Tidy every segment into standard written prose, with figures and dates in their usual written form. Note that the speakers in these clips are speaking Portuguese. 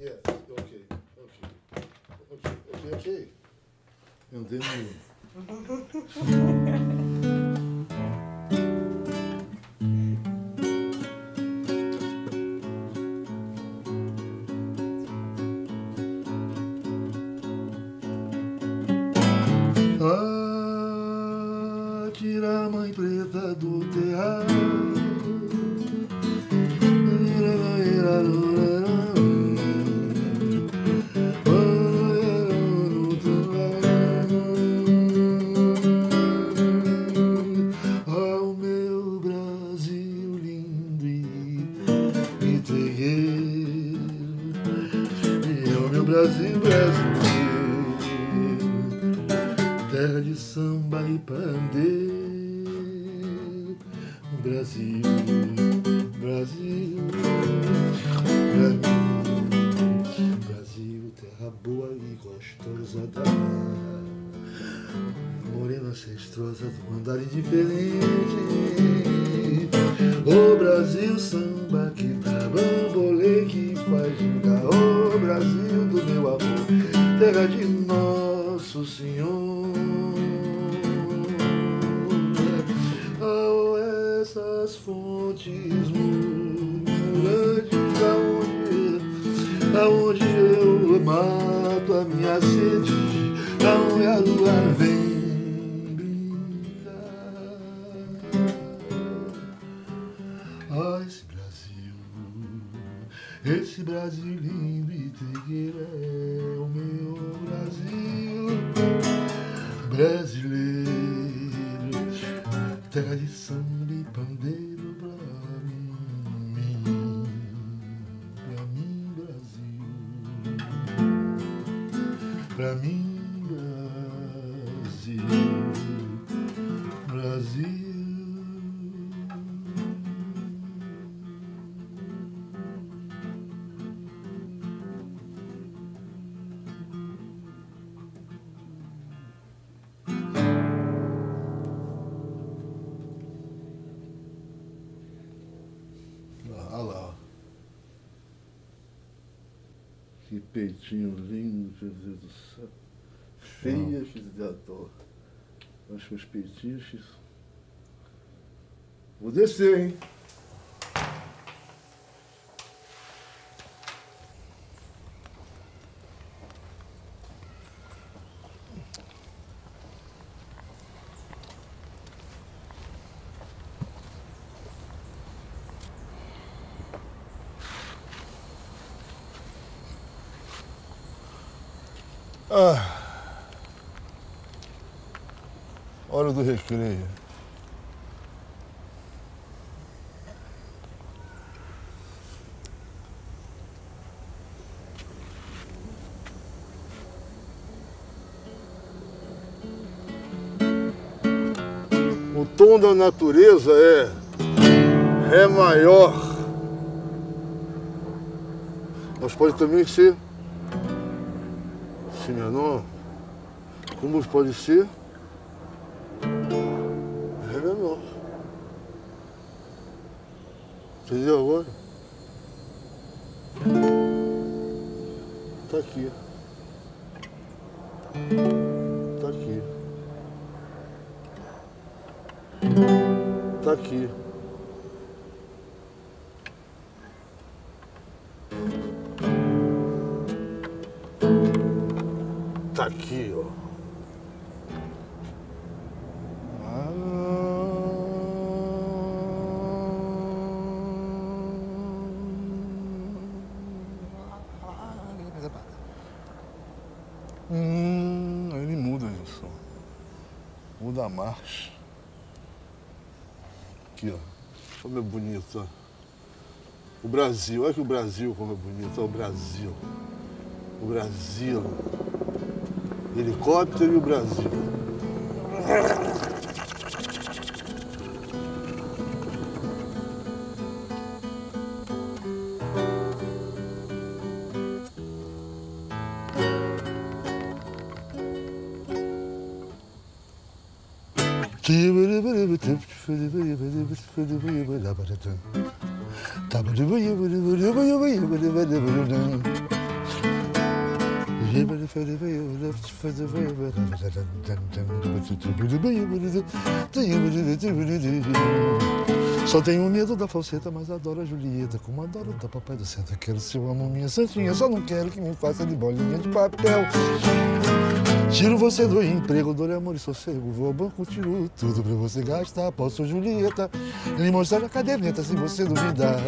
Yes, okay. Entendi. Ah, tira a mãe preta do terraço. Que peitinho lindo, meu Deus do céu. Feia, fiz de ator. Acho que os peitiches. Vou descer, hein? Ah, hora do recreio. O tom da natureza é Ré maior, mas pode também ser Si menor, como pode ser Ré menor. Entendeu agora? Tá aqui. Tá aqui. Tá aqui. Aqui, ó. Ele muda isso. Muda a marcha. Aqui, ó. Como é bonito, ó. O Brasil. Olha que o Brasil como é bonito. Ó, o Brasil. O Brasil. Helicóptero e o Brasil. Só tenho medo da falseta, mas adoro a Julieta, como adoro da papai do centro. Quero ser uma maminha santinha, só não quero que me faça de bolinha de papel. Tiro você do emprego, dor e amor e sossego. Vou ao banco, tiro tudo pra você gastar. Posso, Julieta, lhe mostrar a caderneta se você duvidar.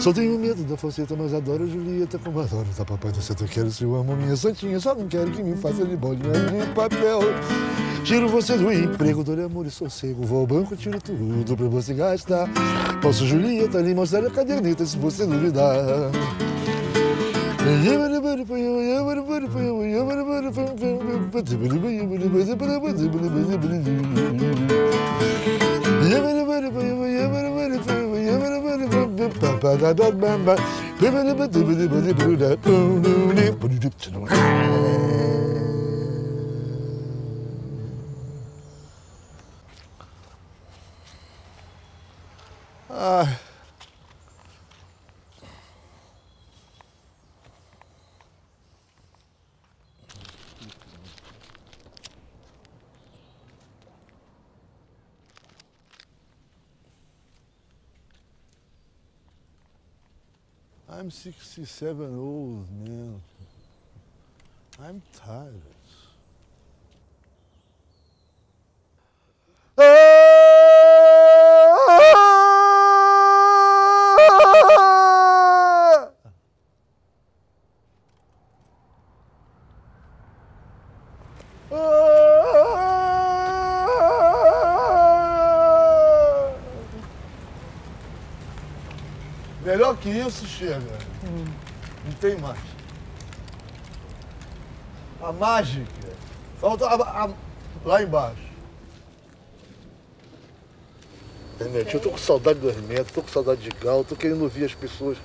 Só tenho medo da falseta, mas adoro a Julieta, como adoro da papai do centro. Quero ser uma maminha santinha, só não quero que me faça de bolinha de papel. Tiro você do emprego, dor e amor e sossego. Vou ao banco, tiro tudo pra você gastar. Posso, Julieta, lhe mostrar a caderneta se você duvidar. Ah. I'm 67 old, man. I'm tired. Melhor que isso chega, não tem mais. A mágica, falta lá embaixo. Hermeto, eu tô com saudade do Hermeto, tô com saudade de Gal, tô querendo ouvir as pessoas,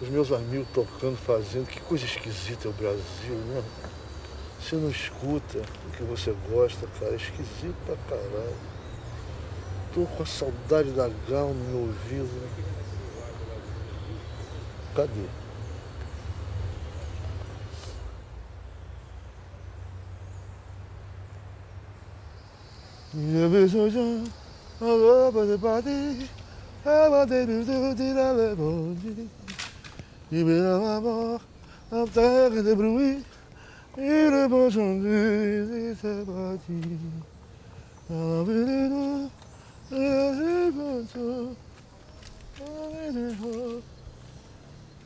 os meus amigos tocando, fazendo. Que coisa esquisita é o Brasil, né? Você não escuta o que você gosta, cara, é esquisito pra caralho. Tô com a saudade da Gal no meu ouvido, né? Cadê?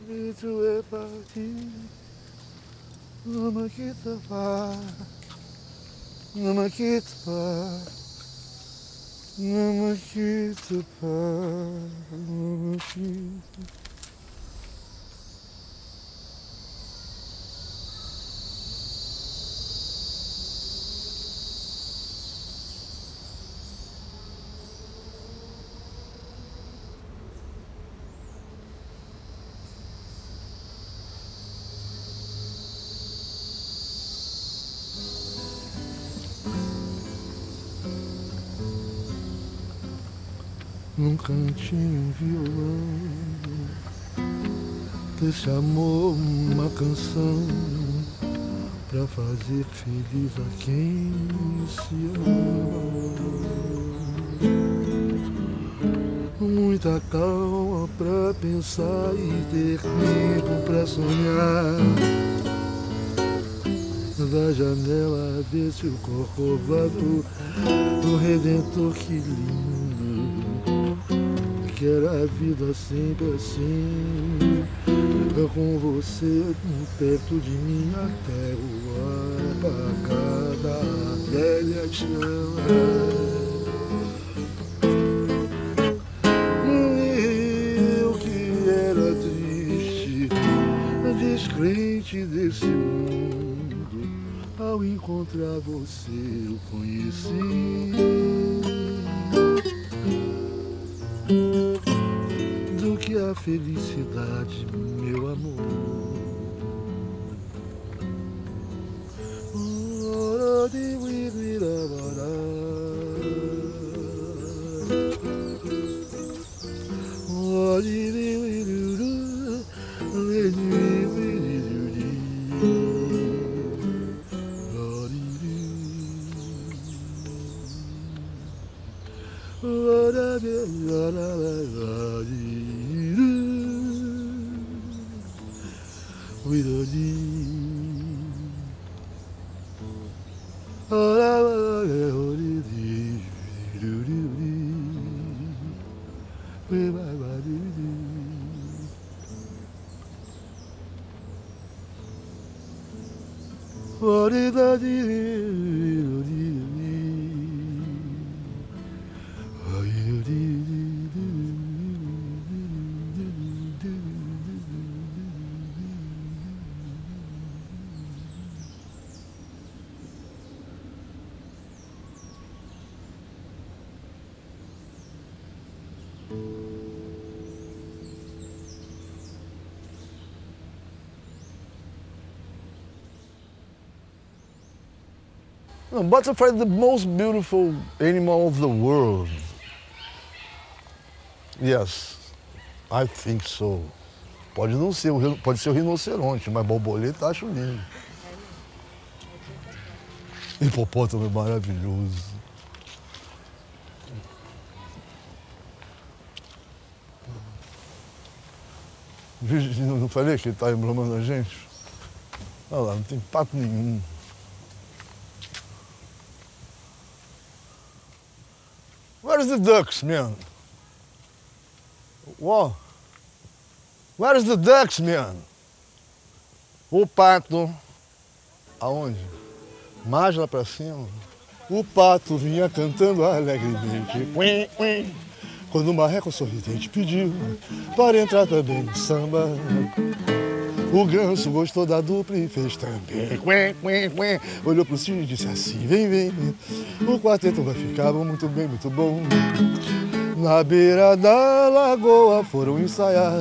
Vito é partir, não me quita pá, não me quita pá, não me quita pá, não me quita. Num cantinho um violão, desse amor uma canção, pra fazer feliz a quem se ama. Muita calma pra pensar e ter tempo pra sonhar. Da janela desse o Corcovado do Redentor, que lindo. Quero a vida sempre assim, com você perto de mim até o apagar da velha chama. Eu que era triste, descrente desse mundo, ao encontrar você eu conheci. Do que a felicidade, meu amor. A butterfly is the most beautiful animal of the world. Yes, I think so. Pode não ser, pode ser o rinoceronte, mas borboleta acho lindo. Hipopótamo é maravilhoso. Virgínia, não falei que ele tá embromando a gente? Olha lá, não tem pato nenhum. Where's the ducks, man? Whoa. Where's the ducks, man? O pato. Aonde? Mais lá pra cima. O pato vinha cantando alegremente. Quim, quim. Quando o marreco sorridente pediu para entrar também no samba. O ganso gostou da dupla e fez também. Quim, quim, quim. Olhou pro cio e disse assim, vem, vem. O quarteto vai ficar muito bem, muito bom. Na beira da lagoa foram ensaiar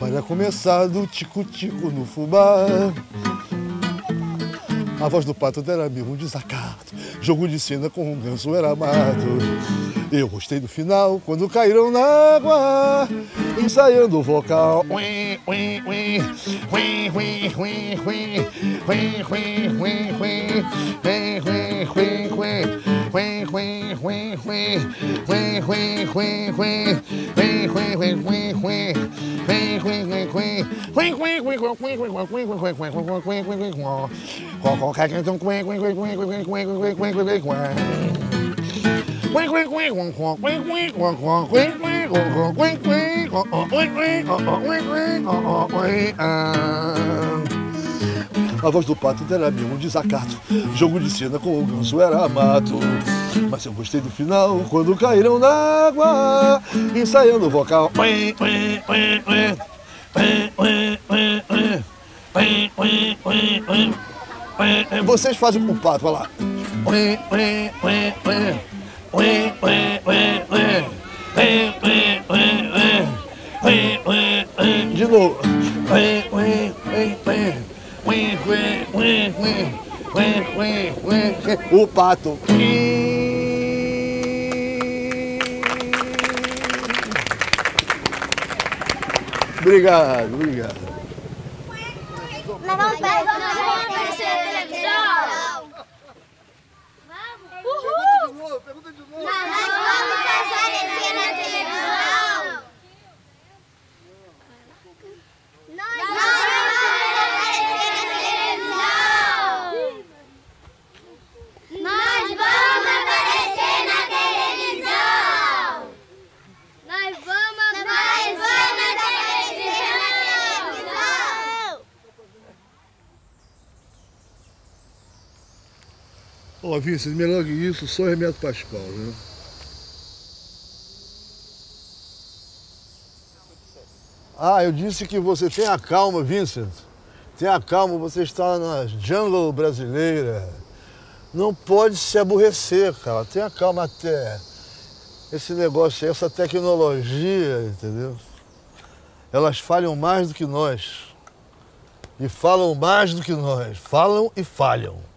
para começar do tico-tico no fubá. A voz do pato era mesmo um desacato. Jogo de cena com o ganso era mato. Eu gostei do final, quando caíram na água, ensaiando o vocal. A voz do pato era meio um desacato. Jogo de cena com o ganso era mato. Mas eu gostei do final, quando caíram na água, ensaiando o vocal. Vocês fazem com o pato, olha lá. De novo. O pato. Obrigado, obrigado. Nós vamos aparecer televisão. Uhul! Pergunta de novo! Nós vamos aparecer na televisão! Nós vamos aparecer na televisão! Nós vamos aparecer na televisão! Nós vamos aparecer na televisão! Ó, Vincent, melhor que isso, só Hermeto Pascoal, né? Ah, eu disse que você tenha calma, Vincent. Tenha calma, você está na jungle brasileira. Não pode se aborrecer, cara. Tenha calma até esse negócio, essa tecnologia, entendeu? elas falham mais do que nós. E falam mais do que nós. Falam e falham.